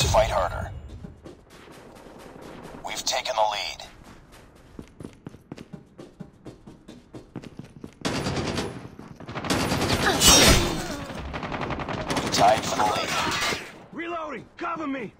close. Fight harder. We've taken the lead. We tied for the lead. Reloading! Cover me!